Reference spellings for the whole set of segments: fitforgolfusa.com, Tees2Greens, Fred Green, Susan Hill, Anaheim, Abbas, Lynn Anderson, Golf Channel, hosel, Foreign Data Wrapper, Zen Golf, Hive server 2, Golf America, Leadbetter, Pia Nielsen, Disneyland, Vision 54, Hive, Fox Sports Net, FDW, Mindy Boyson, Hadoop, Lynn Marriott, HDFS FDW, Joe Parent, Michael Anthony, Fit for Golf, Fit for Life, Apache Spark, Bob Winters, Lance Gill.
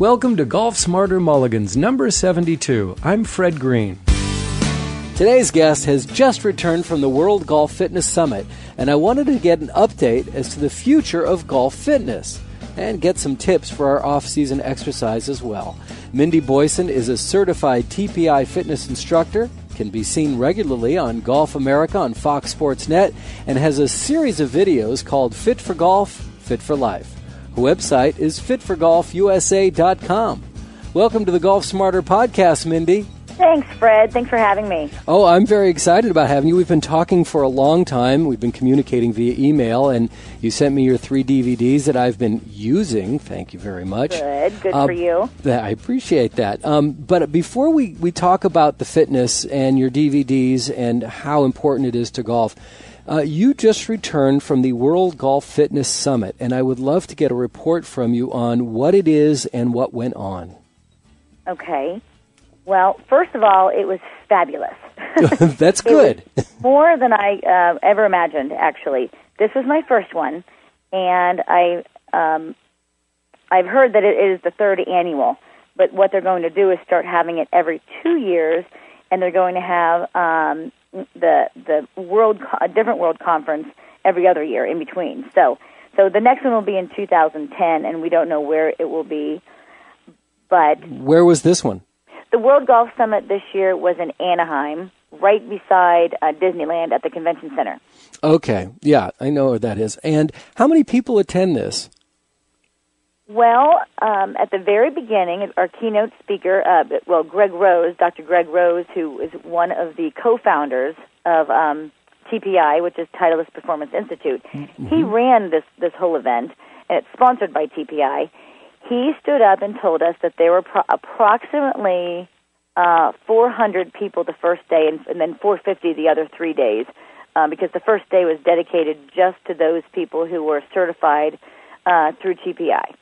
Welcome to Golf Smarter Mulligans, number 72. I'm Fred Green. Today's guest has just returned from the World Golf Fitness Summit, and I wanted to get an update as to the future of golf fitness and get some tips for our off-season exercise as well. Mindy Boyson is a certified TPI fitness instructor, can be seen regularly on Golf America on Fox Sports Net, and has a series of videos called Fit for Golf, Fit for Life. Her website is fitforgolfusa.com. Welcome to the Golf Smarter Podcast, Mindy. Thanks, Fred. Thanks for having me. Oh, I'm very excited about having you. We've been talking for a long time. We've been communicating via email, and you sent me your 3 DVDs that I've been using. Thank you very much. Good. Good for you. I appreciate that. But before we talk about the fitness and your DVDs and how important it is to golf, you just returned from the World Golf Fitness Summit, and I would love to get a report from you on what it is and what went on. Okay. Well, first of all, it was fabulous. That's good. More than I ever imagined, actually. This was my first one, and I've heard that it is the third annual. But what they're going to do is start having it every 2 years, and they're going to have the different world conference every other year in between. So the next one will be in 2010, and we don't know where it will be. But where was this one? The World Golf Summit this year was in Anaheim, right beside Disneyland at the Convention Center. Okay. Yeah, I know where that is. And how many people attend this? Well, at the very beginning, our keynote speaker, Greg Rose, Dr. Greg Rose, who is one of the co-founders of TPI, which is Titleist Performance Institute, He ran this whole event, and it's sponsored by TPI. He stood up and told us that there were approximately 400 people the first day and then 450 the other 3 days, because the first day was dedicated just to those people who were certified through TPI.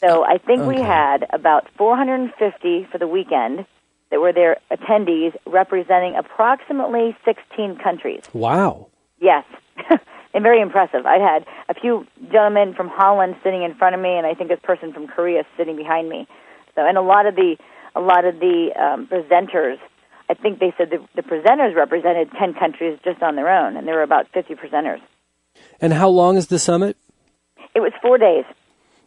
So I think we had about 450 for the weekend that were their attendees, representing approximately 16 countries. Wow. Yes. And very impressive. I had a few gentlemen from Holland sitting in front of me, and I think this person from Korea sitting behind me. So, and a lot of the presenters, I think they said the presenters represented 10 countries just on their own, and there were about 50 presenters. And how long is the summit? It was 4 days.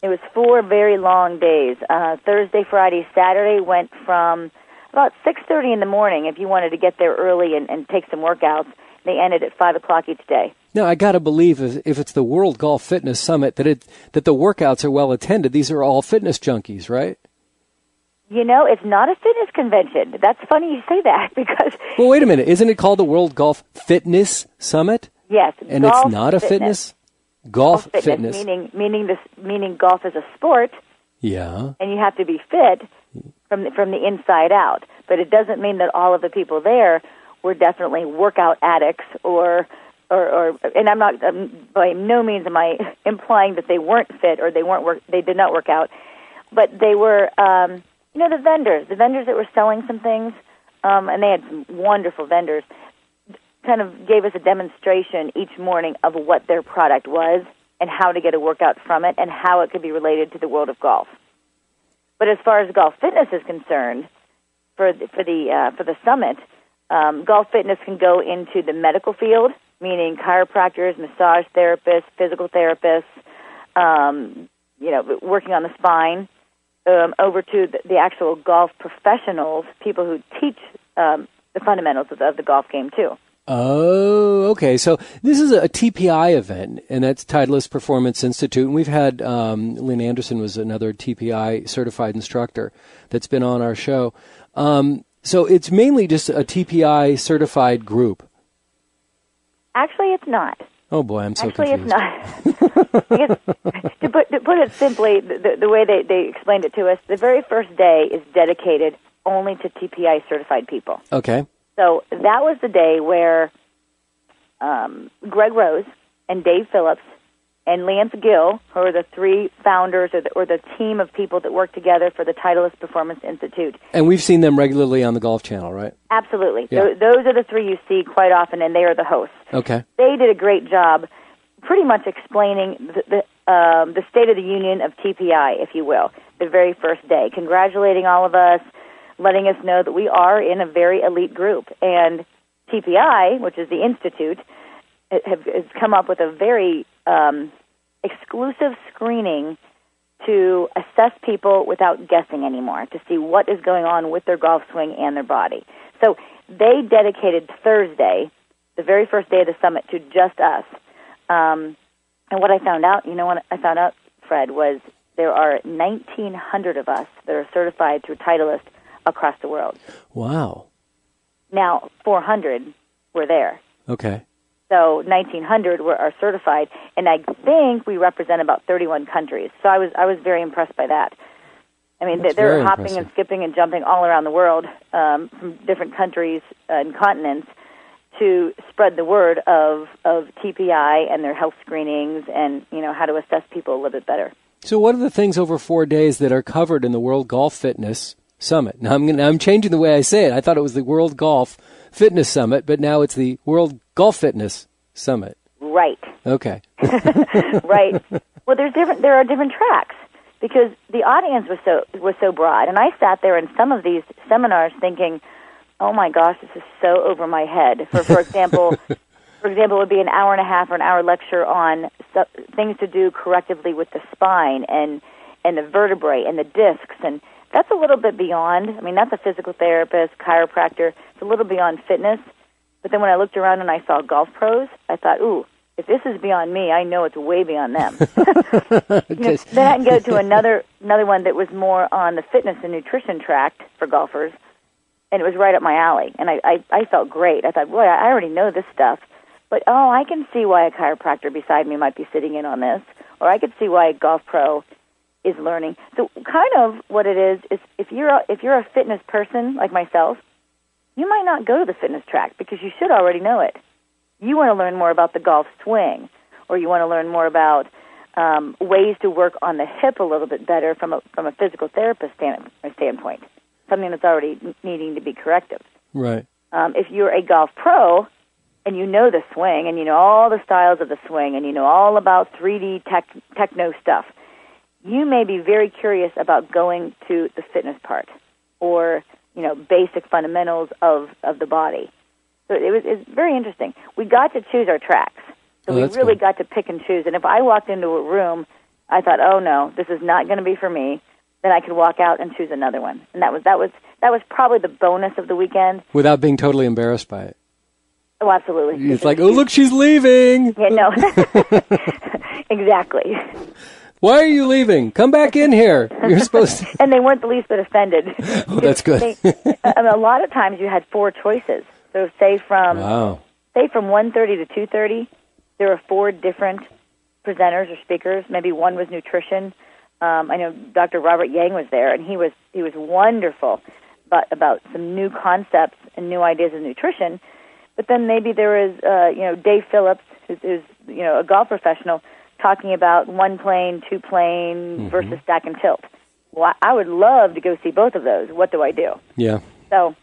It was 4 very long days. Thursday, Friday, Saturday went from about 6:30 in the morning if you wanted to get there early and take some workouts. They ended at 5 o'clock each day. Now, I got to believe if it's the World Golf Fitness Summit that the workouts are well attended. These are all fitness junkies, right? You know, it's not a fitness convention. That's funny you say that because... Well, wait a minute. Isn't it called the World Golf Fitness Summit? Yes. And golf, it's not a fitness? Golf fitness. Meaning golf is a sport. Yeah. And you have to be fit from the inside out. But it doesn't mean that all of the people there were definitely workout addicts and I'm not by no means am I implying that they weren't fit or they did not work out, but they were the vendors that were selling some things, and they had some wonderful vendors, kind of gave us a demonstration each morning of what their product was and how to get a workout from it and how it could be related to the world of golf. But as far as golf fitness is concerned, for the summit, golf fitness can go into the medical field, meaning chiropractors, massage therapists, physical therapists, working on the spine, over to the actual golf professionals, people who teach the fundamentals of the golf game, too. Oh, okay. So this is a TPI event, and that's Titleist Performance Institute. And we've had Lynn Anderson was another TPI certified instructor that's been on our show. So it's mainly just a TPI certified group. Actually, it's not. Oh, boy, I'm so confused. Actually, it's not. to put it simply, the way they explained it to us, the very first day is dedicated only to TPI-certified people. Okay. So that was the day where Greg Rose and Dave Phillips and Lance Gill, who are the 3 founders or the team of people that work together for the Titleist Performance Institute. And we've seen them regularly on the Golf Channel, right? Absolutely. Yeah. Those are the 3 you see quite often, and they are the hosts. Okay. They did a great job pretty much explaining the state of the union of TPI, if you will. the very first day, congratulating all of us, letting us know that we are in a very elite group. And TPI, which is the Institute, has come up with a very exclusive screening to assess people without guessing anymore, to see what is going on with their golf swing and their body. So they dedicated Thursday, the very first day of the summit, to just us. And what I found out, Fred, was there are 1,900 of us that are certified through Titleist across the world. Wow. Now, 400 were there. Okay. So 1,900 are certified, and I think we represent about 31 countries. So I was very impressed by that. I mean, they're hopping impressive. And skipping and jumping all around the world from different countries and continents to spread the word of TPI and their health screenings and, how to assess people a little bit better. So what are the things over 4 days that are covered in the World Golf Fitness Summit? Now, I'm changing the way I say it. I thought it was the World Golf Fitness Summit, but now it's the World Golf Fitness Summit. Right. Okay. Right. Well, there are different tracks because the audience was so broad, and I sat there in some of these seminars thinking, oh my gosh, this is so over my head. For example, it would be an hour and a half or an hour lecture on things to do correctively with the spine and the vertebrae and the discs, and that's a little bit beyond. I mean, that's a physical therapist, chiropractor. It's a little beyond fitness. But then when I looked around and I saw golf pros, I thought, ooh, if this is beyond me, I know it's way beyond them. Then I can go to another one that was more on the fitness and nutrition track for golfers, and it was right up my alley. And I felt great. I thought, boy, I already know this stuff. But, I can see why a chiropractor beside me might be sitting in on this, or I could see why a golf pro is learning. So kind of what it is if you're a fitness person like myself, you might not go to the fitness track because you should already know it. You want to learn more about the golf swing, or you want to learn more about ways to work on the hip a little bit better from a physical therapist standpoint, something that's already needing to be corrective. Right. If you're a golf pro and you know the swing and you know all the styles of the swing and you know all about 3D techno stuff, you may be very curious about going to the fitness part or, basic fundamentals of the body. So it's very interesting. We got to choose our tracks. So we really got to pick and choose. And if I walked into a room, I thought, oh, no, this is not going to be for me, then I could walk out and choose another one. And that was probably the bonus of the weekend. Without being totally embarrassed by it. Oh, absolutely. It's like, oh, look, she's leaving. Yeah, no. Exactly. Why are you leaving? Come back in here. You're supposed to. And they weren't the least bit offended. Oh, that's good. A lot of times you had four choices. So say from 1:30 to 2:30, there were four different presenters or speakers. Maybe one was nutrition. I know Dr. Robert Yang was there, and he was wonderful about some new concepts and new ideas of nutrition. But then maybe there is Dave Phillips, who's a golf professional, talking about one plane, two plane, mm-hmm. versus stack and tilt. Well, I would love to go see both of those. What do I do? Yeah. So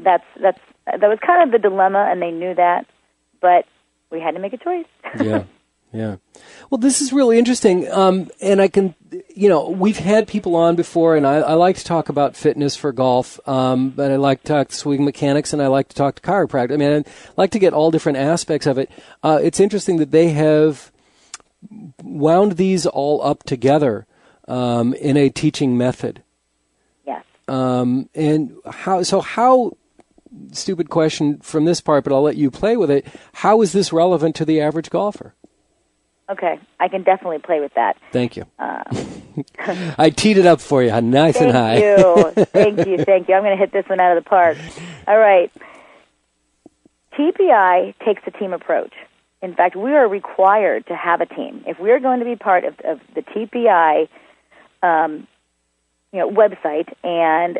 that was kind of the dilemma, and they knew that, but we had to make a choice. Yeah. Well, this is really interesting, and I can, we've had people on before, and I like to talk about fitness for golf, but I like to talk to swing mechanics, and I like to talk to chiropractic. I mean, I like to get all different aspects of it. It's interesting that they have wound these all up together in a teaching method. Yes. And how, stupid question from this part, but I'll let you play with it. How is this relevant to the average golfer? Okay. I can definitely play with that. Thank you. I teed it up for you. Nice and high. Thank you. I'm going to hit this one out of the park. All right. TPI takes a team approach. In fact, we are required to have a team. If we're going to be part of the TPI website and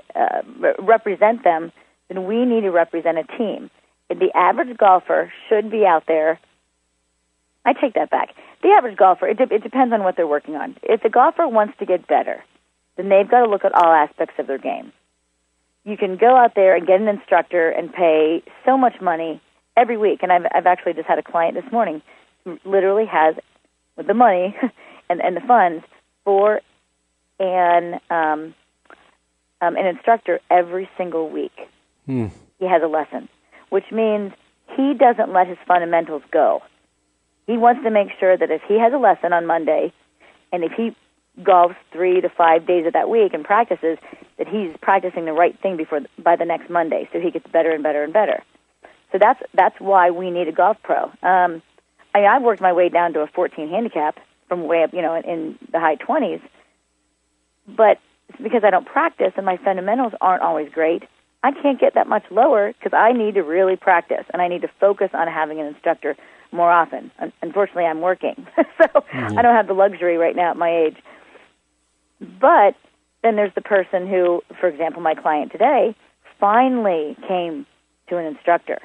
represent them, then we need to represent a team. The average golfer should be out there. I take that back. The average golfer, it depends on what they're working on. If the golfer wants to get better, then they've got to look at all aspects of their game. You can go out there and get an instructor and pay so much money every week, and I've actually just had a client this morning who literally has the money and the funds for and an instructor every single week. He has a lesson, which means he doesn't let his fundamentals go. He wants to make sure that if he has a lesson on Monday, and if he golfs 3 to 5 days of that week and practices, that he's practicing the right thing by the next Monday, so he gets better and better and better. So that's why we need a golf pro. I've worked my way down to a 14 handicap from way up, in the high 20s, but it's because I don't practice and my fundamentals aren't always great. I can't get that much lower because I need to really practice, and I need to focus on having an instructor more often. Unfortunately, I'm working, so I don't have the luxury right now at my age. But then there's the person who, for example, my client today, finally came to an instructor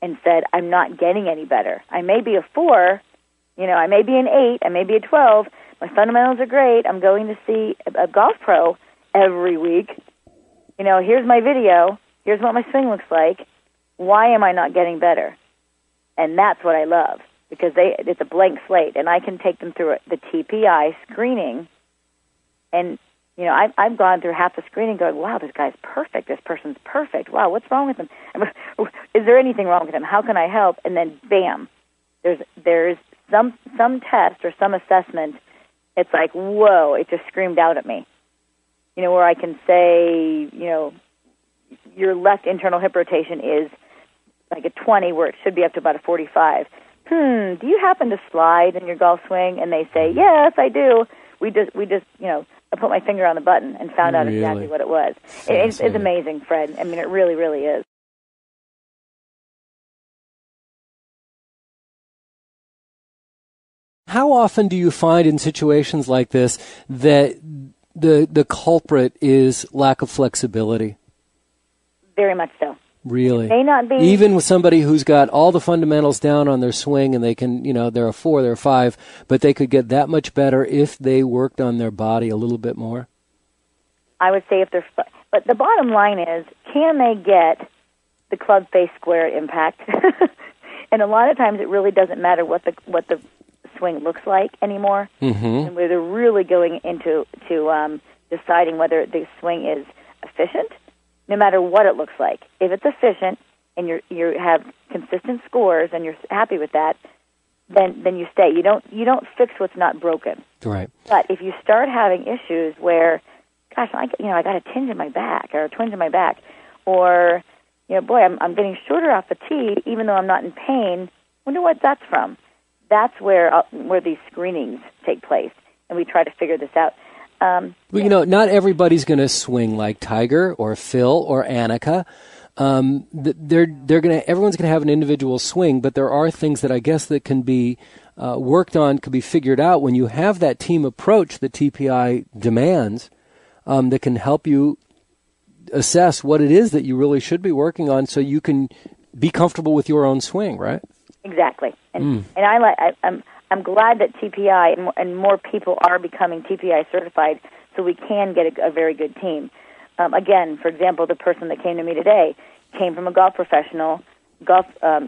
and said, I'm not getting any better. I may be a 4, I may be an 8, I may be a 12. My fundamentals are great. I'm going to see a golf pro every week. Here's my video. Here's what my swing looks like. Why am I not getting better? And that's what I love, because it's a blank slate, and I can take them through the TPI screening. And, I've gone through half the screening going, wow, this guy's perfect. This person's perfect. Wow, what's wrong with him? Is there anything wrong with him? How can I help? And then, bam, there's some test or some assessment. It's like, whoa, it just screamed out at me. Where I can say, your left internal hip rotation is like a 20 where it should be up to about a 45. Do you happen to slide in your golf swing? And they say, yes, I do. We just I put my finger on the button and found out exactly what it was. It's amazing, Fred. I mean, it really, really is. How often do you find in situations like this that the culprit is lack of flexibility? Very much so. Really? It may not be. Even with somebody who's got all the fundamentals down on their swing and they can, they're a 4, they're a 5, but they could get that much better if they worked on their body a little bit more? I would say if they're, but the bottom line is, can they get the club face square impact? And a lot of times it really doesn't matter what the swing looks like anymore. And where they're really going into deciding whether the swing is efficient. No matter what it looks like, if it's efficient and you have consistent scores and you're happy with that, then you stay. You don't fix what's not broken. Right. But if you start having issues where, gosh, I got a tinge in my back or a twinge in my back, or boy, I'm getting shorter off the tee even though I'm not in pain. Wonder what that's from. That's where these screenings take place, and we try to figure this out. Not everybody's going to swing like Tiger or Phil or Annika. Everyone's going to have an individual swing, but there are things that I guess that can be worked on, could be figured out when you have that team approach that TPI demands, that can help you assess what it is that you really should be working on, so you can be comfortable with your own swing, right? Exactly, and I'm glad that TPI and more people are becoming TPI certified, so we can get a very good team. Again, for example, the person that came to me today came from a golf professional, golf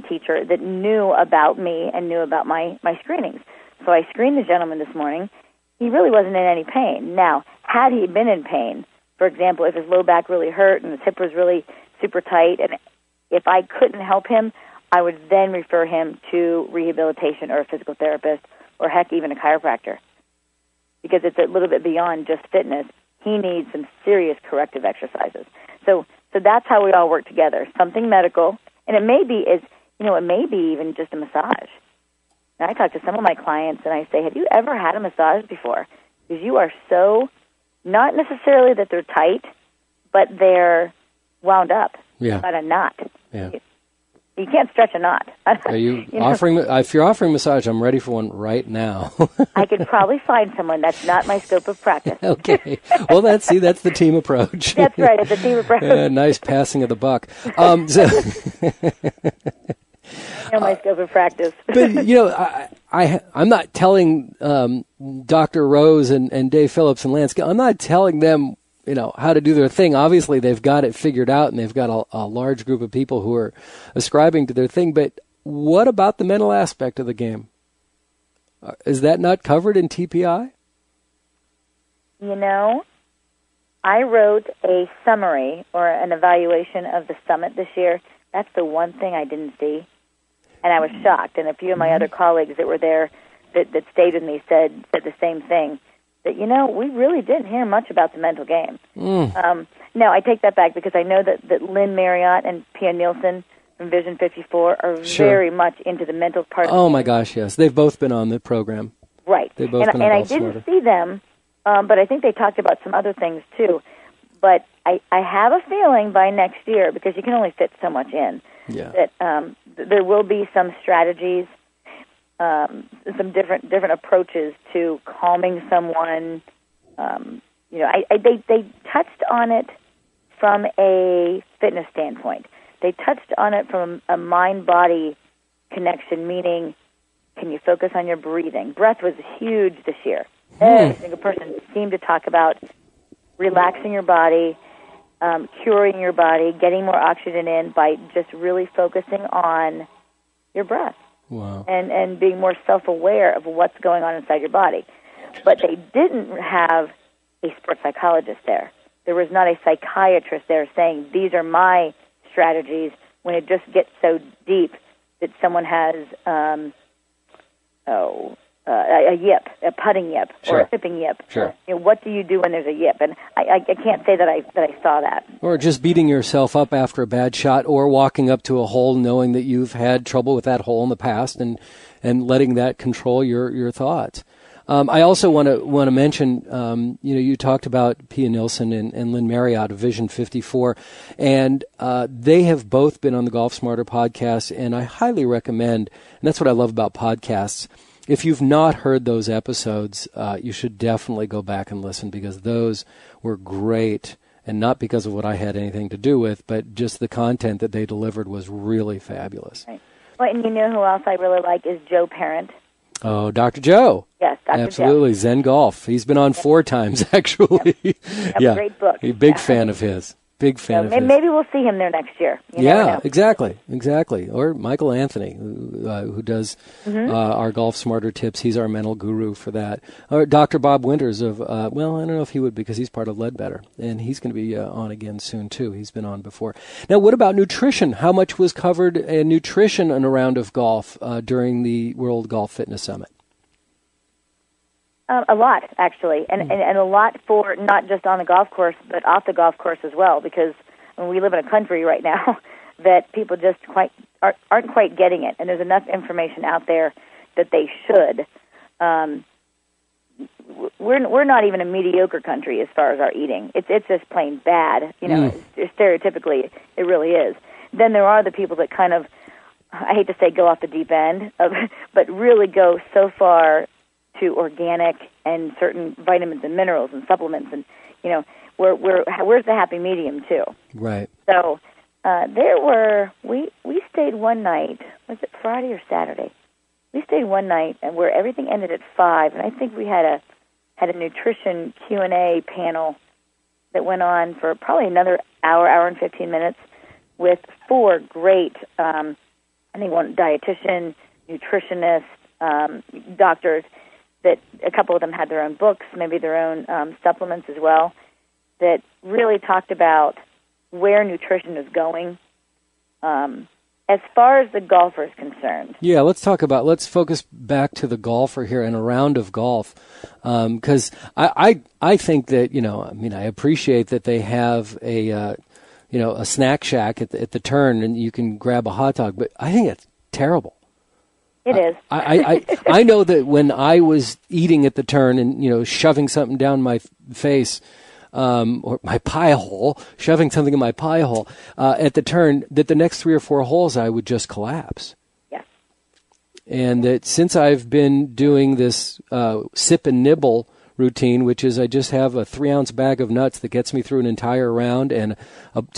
teacher that knew about me and knew about my screenings. So I screened the gentleman this morning. He really wasn't in any pain. Now, had he been in pain, for example, if his low back really hurt and his hip was really super tight, and if I couldn't help him, I would then refer him to rehabilitation or a physical therapist or, heck, even a chiropractor, because it's a little bit beyond just fitness. He needs some serious corrective exercises. So that's how we all work together, something medical. And it may be even just a massage. And I talk to some of my clients and I say, have you ever had a massage before? Because you are so, not necessarily that they're tight, but they're wound up about a knot. Yeah. You can't stretch a knot. Are you offering? If you're offering massage, I'm ready for one right now. I could probably find someone. That's not my scope of practice. Okay. Well, that's the team approach. That's right. It's a team approach. Nice passing of the buck. My scope of practice. But I'm not telling Dr. Rose and Dave Phillips and Lance Gill, I'm not telling them how to do their thing. Obviously, they've got it figured out, and they've got a large group of people who are ascribing to their thing. But what about the mental aspect of the game? Is that not covered in TPI? you know, I wrote a summary or an evaluation of the summit this year. That's the one thing I didn't see. And I was shocked. And a few of my other colleagues that were there that stayed with me said the same thing, that, you know, we really didn't hear much about the mental game. No, I take that back, because I know that Lynn Marriott and Pia Nielsen from Vision 54 are very much into the mental part. Oh, my gosh, yes. They've both been on the program. Right. They've both been on Golf Smarter. And I didn't see them, but I think they talked about some other things, too. But I have a feeling by next year, because you can only fit so much in, that there will be some strategies, some different approaches to calming someone. You know, they touched on it from a fitness standpoint. They touched on it from a mind-body connection, meaning can you focus on your breathing? Breath was huge this year. Every single person seemed to talk about relaxing your body, curing your body, getting more oxygen in by just really focusing on your breath. Wow. And being more self-aware of what's going on inside your body. But they didn't have a sports psychologist there. There was not a psychiatrist there saying, these are my strategies, when it just gets so deep that someone has a yip, a putting yip, or a chipping yip. You know, what do you do when there's a yip? And I can't say that I saw that. Or just beating yourself up after a bad shot, or walking up to a hole knowing that you've had trouble with that hole in the past, and letting that control your thoughts. I also want to mention, you know, you talked about Pia Nielsen and Lynn Marriott of Vision 54, and they have both been on the Golf Smarter podcast, and I highly recommend, and that's what I love about podcasts, if you've not heard those episodes, you should definitely go back and listen, because those were great, and not because of what I had anything to do with, but just the content that they delivered was really fabulous. Right. Well, and you know who else I really like is Joe Parent. Oh, Dr. Joe. Yes, Dr. Absolutely. Joe. Zen Golf. He's been on 4 times, actually. Yeah. Great book. Big fan of his. Big fan of his. Maybe we'll see him there next year. Exactly. Or Michael Anthony, who does our Golf Smarter tips. He's our mental guru for that. Or Dr. Bob Winters of, well, I don't know if he would, because he's part of Leadbetter, and he's going to be on again soon, too. He's been on before. Now, what about nutrition? How much was covered in nutrition in a round of golf during the World Golf Fitness Summit? A lot, actually, and a lot for not just on the golf course, but off the golf course as well, because we live in a country right now that people just aren't quite getting it, and there's enough information out there that they should. We're not even a mediocre country as far as our eating. It's just plain bad, you know, stereotypically it really is. Then there are the people that kind of, I hate to say go off the deep end, but really go so far to organic and certain vitamins and minerals and supplements, and you know, where's the happy medium too? Right. So there were we stayed one night. Was it Friday or Saturday? We stayed one night, and where everything ended at 5. And I think we had a nutrition Q&A panel that went on for probably another hour and 15 minutes with 4 great. I think one dietitian, nutritionist, doctors. That a couple of them had their own books, maybe their own supplements as well, that really talked about where nutrition is going as far as the golfer is concerned. Yeah, let's focus back to the golfer here in a round of golf, because I think that, you know, I mean, I appreciate that they have a, you know, a snack shack at the turn, and you can grab a hot dog, but I think it's terrible. It is. I know that when I was eating at the turn and, you know, shoving something down my face or my pie hole, shoving something in my pie hole at the turn, that the next 3 or 4 holes I would just collapse. Yes. And that since I've been doing this sip and nibble routine, which is I just have a 3-ounce bag of nuts that gets me through an entire round, and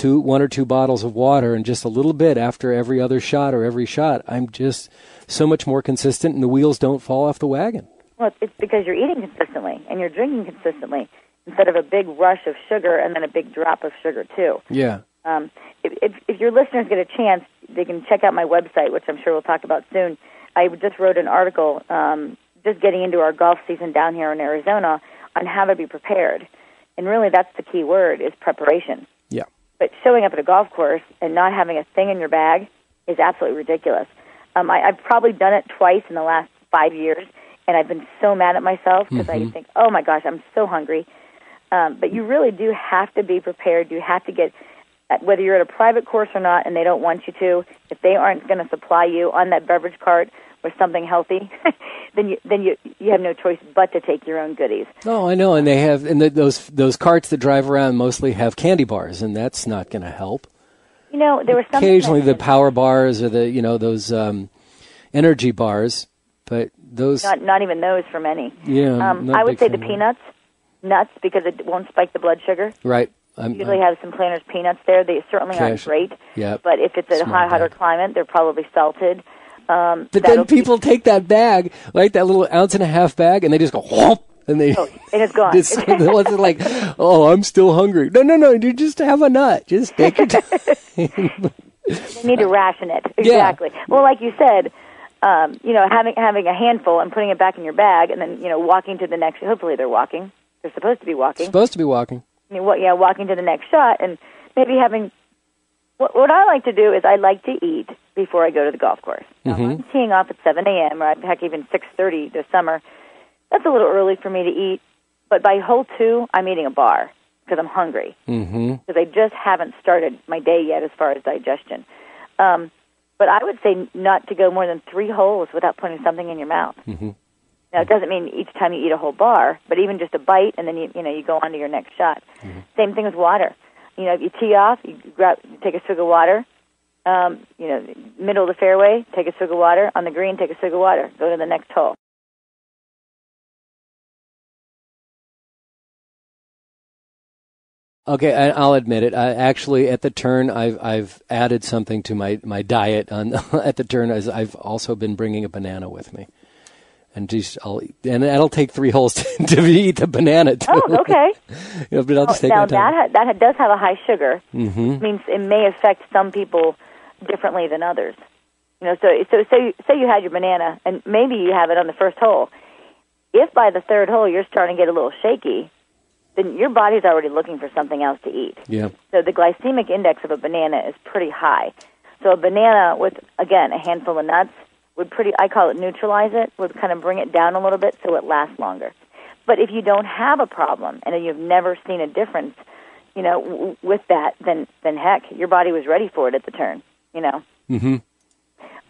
one or two bottles of water, and just a little bit after every other shot or every shot, I'm just so much more consistent, and the wheels don't fall off the wagon. Well, it's because you're eating consistently and you're drinking consistently instead of a big rush of sugar and then a big drop of sugar too. Yeah. If your listeners get a chance, they can check out my website, which I'm sure we'll talk about soon. I just wrote an article just getting into our golf season down here in Arizona on how to be prepared. And really that's the key word, is preparation. Yeah. But showing up at a golf course and not having a thing in your bag is absolutely ridiculous. I've probably done it twice in the last 5 years, and I've been so mad at myself because I think, oh, my gosh, I'm so hungry. But you really do have to be prepared. You have to get, whether you're at a private course or not, and they don't want you to, if they aren't going to supply you on that beverage cart with something healthy, then you have no choice but to take your own goodies. Oh, I know, and they have, and those carts that drive around mostly have candy bars, and that's not going to help. You know, there was something occasionally the power bars or the those energy bars, but those not even those for many. Yeah, I would say the peanuts, nuts, because it won't spike the blood sugar. Right. I usually have some Planters peanuts there. They certainly aren't great. Yeah. But if it's a hotter climate, they're probably salted. But then people take that bag, like that little 1.5-ounce bag, and they just go, whoop, and they and it's gone. It's like, oh, I'm still hungry. No, you just have a nut. Just take it. You need to ration it. Exactly. Yeah. Well, like you said, having a handful and putting it back in your bag, and then walking to the next. Hopefully, they're walking. They're supposed to be walking. Walking to the next shot, and maybe having. What I like to do is I like to eat before I go to the golf course. I'm teeing off at 7 a.m. or heck, even 6:30 this summer. That's a little early for me to eat, but by hole 2, I'm eating a bar because I'm hungry. Because I just haven't started my day yet as far as digestion. But I would say not to go more than 3 holes without putting something in your mouth. Now, it doesn't mean each time you eat a whole bar, but even just a bite, and then you go on to your next shot. Same thing with water. If you tee off, you take a swig of water. Middle of the fairway, take a swig of water. On the green, take a swig of water. Go to the next hole. Okay, I'll admit it. I actually, at the turn, I've added something to my diet. At the turn, I've also been bringing a banana with me, and that'll take 3 holes to eat the banana too. Oh, okay. But I'll just take my time. Now that does have a high sugar. It means it may affect some people differently than others. So say you had your banana, and maybe you have it on the first hole. If by the third hole you're starting to get a little shaky, then your body's already looking for something else to eat. Yeah. So the glycemic index of a banana is pretty high. So a banana with, again, a handful of nuts would I call it neutralize it, would kind of bring it down a little bit so it lasts longer. But if you don't have a problem and you've never seen a difference, with that, then heck, your body was ready for it at the turn,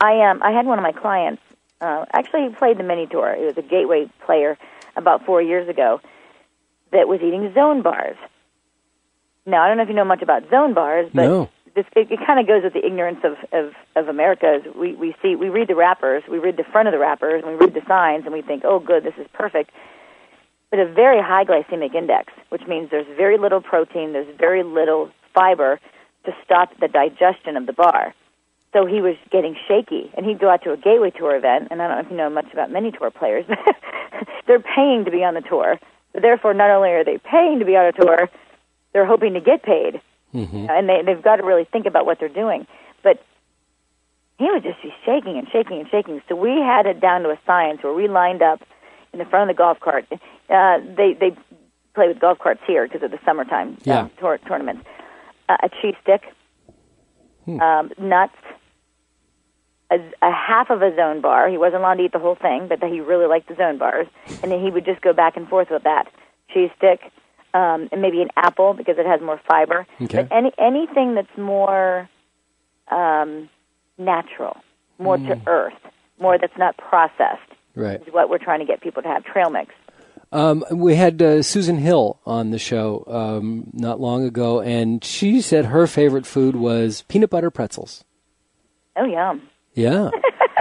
I had one of my clients, actually he played the mini tour. He was a gateway player about 4 years ago that was eating zone bars. Now, I don't know if you know much about zone bars, but it kind of goes with the ignorance of America. We read the wrappers, we read the front of the wrappers, and we read the signs, and we think, oh, good, this is perfect. But a very high glycemic index, which means there's very little protein, there's very little fiber to stop the digestion of the bar. So he was getting shaky, and he'd go out to a gateway tour event, and I don't know if you know much about mini tour players, but they're paying to be on the tour. So therefore, not only are they paying to be on a tour, they're hoping to get paid. And they've got to really think about what they're doing. But he would just be shaking and shaking and shaking. So we had it down to a science where we lined up in the front of the golf cart. They play with golf carts here because of the summertime tournaments. A cheese stick, nuts, a half of a zone bar. He wasn't allowed to eat the whole thing, but he really liked the zone bars. And then he would just go back and forth with that. Cheese stick. And maybe an apple because it has more fiber. Okay. But anything that's more natural, more to earth, more that's not processed, right, is what we're trying to get people to have. Trail mix. We had Susan Hill on the show not long ago, and she said her favorite food was peanut butter pretzels. Oh, yum. Yeah.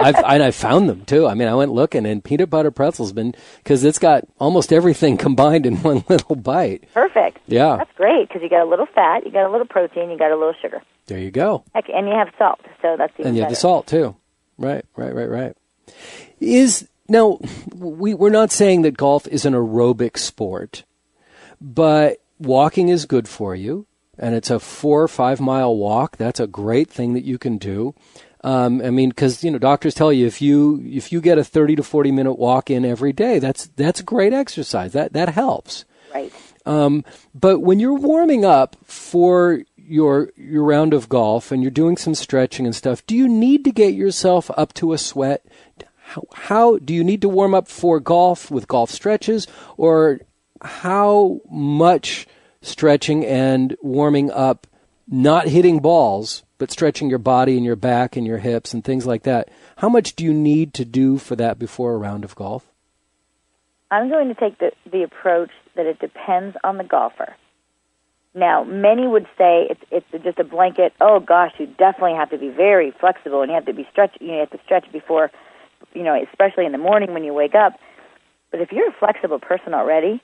I found them, too. I mean, I went looking, and peanut butter pretzels, because it's got almost everything combined in one little bite. Perfect. Yeah. That's great, because you got a little fat, you got a little protein, you got a little sugar. There you go. Heck, and you have salt, so that's even better. And you have the salt, too. Right. Now, we're not saying that golf is an aerobic sport, but walking is good for you, and it's a 4- or 5-mile walk. That's a great thing that you can do. I mean, because, you know, doctors tell you if you get a 30 to 40 minute walk in every day, that's great exercise. That helps. Right. But when you're warming up for your round of golf and you're doing some stretching and stuff, do you need to get yourself up to a sweat? How do you need to warm up for golf with golf stretches, or how much stretching and warming up, not hitting balls, but stretching your body and your back and your hips and things like that? How much do you need to do for that before a round of golf? I'm going to take the approach that it depends on the golfer. Now, many would say it's just a blanket, oh, gosh, you definitely have to be very flexible and you have to be stretched. You have to stretch before, you know, especially in the morning when you wake up. But if you're a flexible person already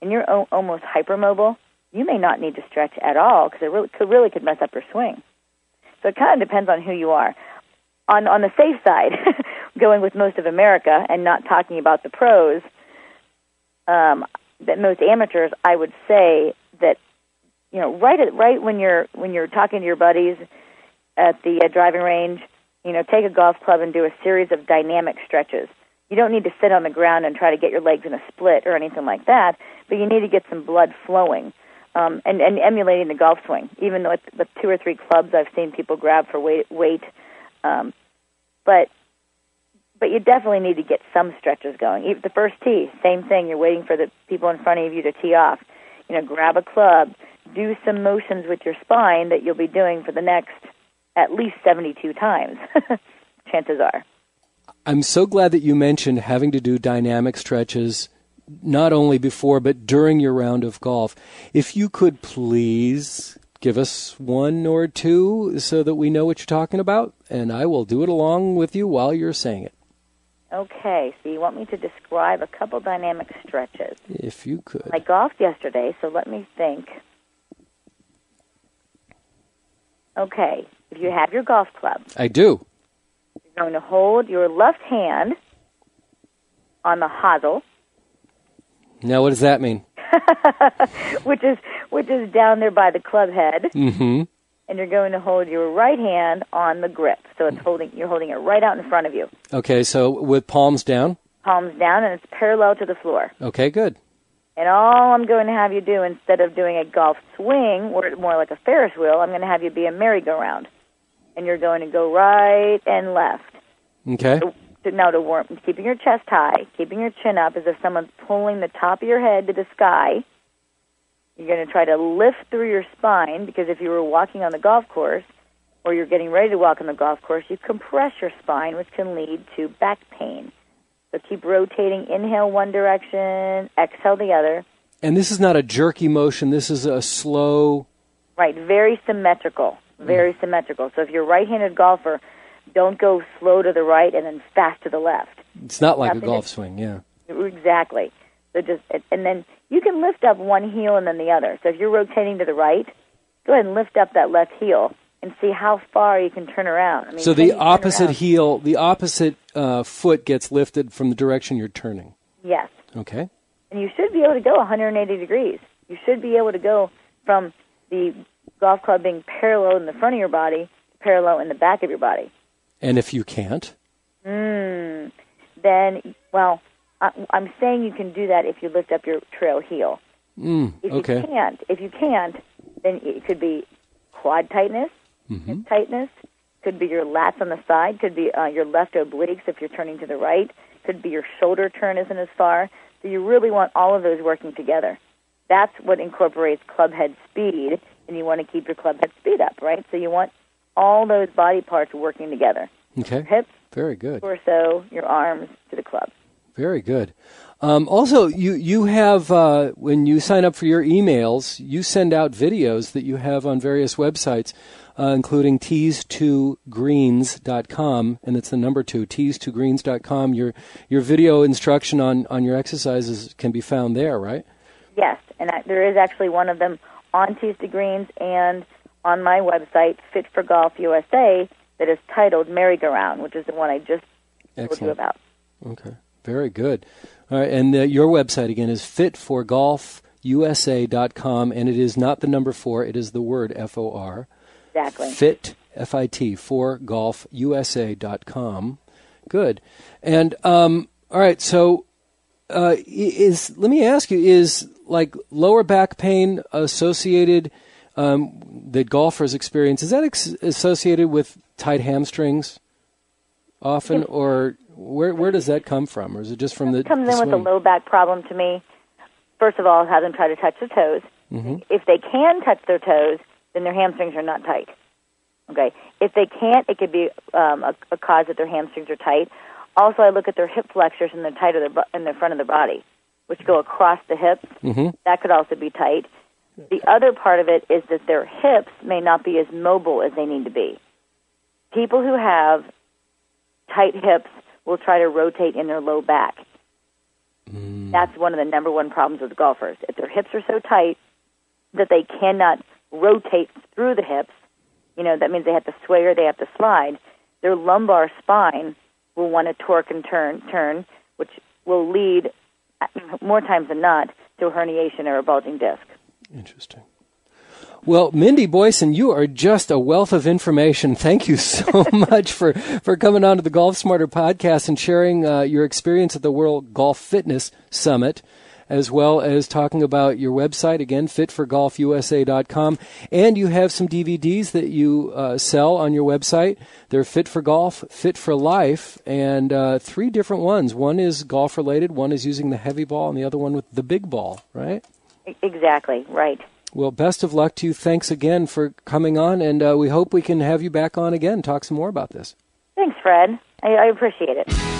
and you're almost hypermobile, you may not need to stretch at all, because it really could mess up your swing. So it kind of depends on who you are. On the safe side, going with most of America and not talking about the pros, that most amateurs, I would say that, you know, right when you're talking to your buddies at the driving range, you know, take a golf club and do a series of dynamic stretches. You don't need to sit on the ground and try to get your legs in a split or anything like that, but you need to get some blood flowing. And emulating the golf swing, even though with 2 or 3 clubs I've seen people grab for weight. But you definitely need to get some stretches going. Even the first tee, same thing. You're waiting for the people in front of you to tee off. You know, grab a club, do some motions with your spine that you'll be doing for the next at least 72 times, chances are. I'm so glad that you mentioned having to do dynamic stretches, not only before but during your round of golf. If you could please give us 1 or 2 so that we know what you're talking about, and I will do it along with you while you're saying it. Okay, so you want me to describe a couple dynamic stretches? If you could. I golfed yesterday, so let me think. Okay, if you have your golf club. I do. You're going to hold your left hand on the hosel. Now, what does that mean? which is down there by the club head, mm-hmm. And you're going to hold your right hand on the grip. So it's you're holding it right out in front of you. Okay, so with palms down? Palms down, and it's parallel to the floor. Okay, good. And all I'm going to have you do, instead of doing a golf swing, or more like a Ferris wheel, I'm going to have you be a merry-go-round. And you're going to go right and left. Okay. Now to warm, keeping your chest high, keeping your chin up as if someone's pulling the top of your head to the sky. You're going to try to lift through your spine, because if you were walking on the golf course, or you're getting ready to walk on the golf course, you compress your spine, which can lead to back pain. So keep rotating. Inhale one direction, exhale the other. And this is not a jerky motion. This is a slow... Right, very symmetrical. Very symmetrical. So if you're a right-handed golfer, don't go slow to the right and then fast to the left. It's not like a golf swing, yeah. Exactly. So just, and then you can lift up one heel and then the other. So if you're rotating to the right, go ahead and lift up that left heel and see how far you can turn around. I mean, so the opposite heel, the opposite foot gets lifted from the direction you're turning. Yes. Okay. And you should be able to go 180 degrees. You should be able to go from the golf club being parallel in the front of your body to parallel in the back of your body. And if you can't? Then, well, I'm saying you can do that if you lift up your trail heel. If you can't, then it could be quad tightness, mm-hmm. hip tightness, could be your lats on the side, could be your left obliques if you're turning to the right, could be your shoulder turn isn't as far. So you really want all of those working together. That's what incorporates club head speed, and you want to keep your club head speed up, right? So you want all those body parts working together. Okay. Your hips, very good. Torso, your arms, to the club. Very good. Also, you have, when you sign up for your emails, you send out videos that you have on various websites, including Tees2Greens.com, and it's the number 2, Tees2Greens.com. Your video instruction on your exercises can be found there, right? Yes, and there is actually one of them on Tees2Greens and on my website, Fit for Golf USA, that is titled Merry-Go-Round, which is the one I just told you about. Okay, very good. All right, and your website, again, is fitforgolfusa.com, and it is not the number 4, it is the word F-O-R. Exactly. Fit, fitforgolfusa.com. Good. And all right, so let me ask you, is like lower back pain associated that golfers experience, is that associated with tight hamstrings often, or where does that come from, or is it just from the comes in with a low back problem to me? First of all, have them try to touch their toes. Mm-hmm. If they can touch their toes, then their hamstrings are not tight. Okay. If they can't, it could be a cause that their hamstrings are tight. Also, I look at their hip flexors and the tight of their in the front of their body, which go across the hips. Mm-hmm. That could also be tight. The other part of it is that their hips may not be as mobile as they need to be. People who have tight hips will try to rotate in their low back. Mm. That's one of the number one problems with golfers. If their hips are so tight that they cannot rotate through the hips, you know, that means they have to sway or they have to slide, their lumbar spine will want to torque and turn, which will lead, more times than not, to a herniation or a bulging disc. Interesting. Well, Mindy Boyson, you are just a wealth of information. Thank you so much for coming on to the Golf Smarter podcast and sharing your experience at the World Golf Fitness Summit, as well as talking about your website, again, fitforgolfusa.com. And you have some DVDs that you sell on your website. They're Fit for Golf, Fit for Life, and three different ones. One is golf-related, one is using the heavy ball, and the other one with the big ball, right? Exactly, right. Well, best of luck to you. Thanks again for coming on, and we hope we can have you back on again, talk some more about this. Thanks, Fred. I appreciate it.